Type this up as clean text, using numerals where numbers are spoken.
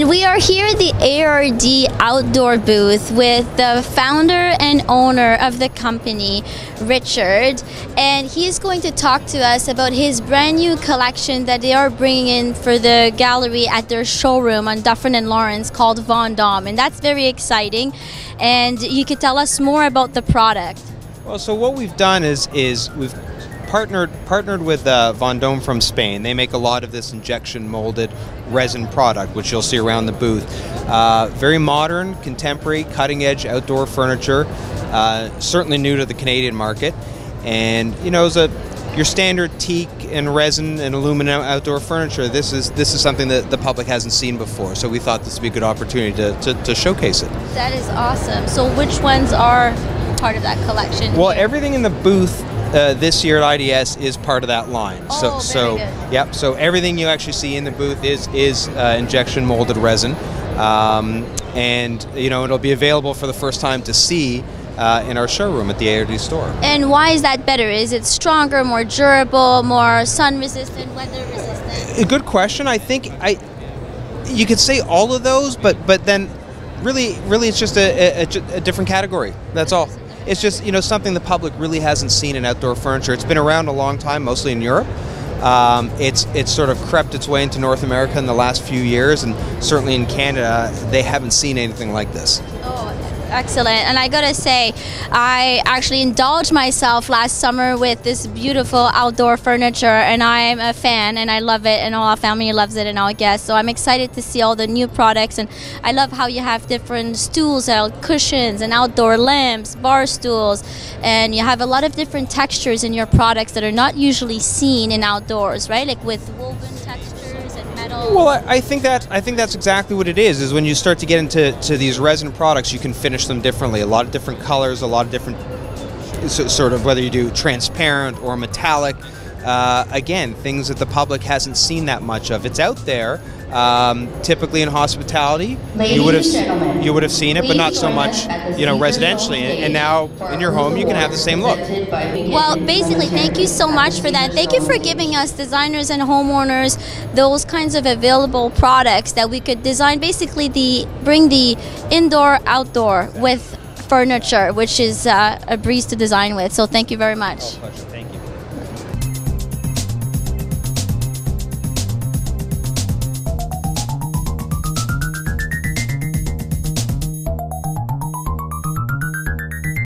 And we are here at the ARD Outdoor booth with the founder and owner of the company, Richard. And he's going to talk to us about his brand new collection that they are bringing in for the gallery at their showroom on Dufferin and Lawrence called Vondom. And that's very exciting. And you could tell us more about the product. Well, so what we've done is we've partnered with Vondom from Spain. They make a lot of this injection molded resin product, which you'll see around the booth. Very modern, contemporary, cutting edge outdoor furniture. Certainly new to the Canadian market, and you know, as your standard teak and resin and aluminum outdoor furniture, this is something that the public hasn't seen before. So we thought this would be a good opportunity to showcase it. That is awesome. So which ones are part of that collection? Well, everything in the booth this year at IDS is part of that line. Oh, so very good. Yep. So everything you actually see in the booth is injection molded resin, and you know, it'll be available for the first time to see in our showroom at the ARD store. And why is that better? Is it stronger, more durable, more sun resistant, weather resistant? A good question. I think you could say all of those, but then really it's just a different category. That's all. It's just, you know, something the public really hasn't seen in outdoor furniture. It's been around a long time, mostly in Europe. It's sort of crept its way into North America in the last few years, and certainly in Canada, they haven't seen anything like this. Oh, excellent. And I gotta say, I actually indulged myself last summer with this beautiful outdoor furniture, and I'm a fan and I love it, and all our family loves it and our guests. So I'm excited to see all the new products, and I love how you have different stools, cushions and outdoor lamps, bar stools, and you have a lot of different textures in your products that are not usually seen in outdoors, right? Like with woven textures and metal. Well, I think that's exactly what it is when you start to get into these resin products, you can finish them differently. A lot of different colors, a lot of different sort of, whether you do transparent or metallic, again, things that the public hasn't seen that much of. It's out there, typically in hospitality. You would have seen it, but not so much, you know, residentially. And now in your home, you can have the same look. Well, basically, thank you so much for that. Thank you for giving us designers and homeowners those kinds of available products that we could design. Basically, bring the indoor outdoor with furniture, which is a breeze to design with. So thank you very much.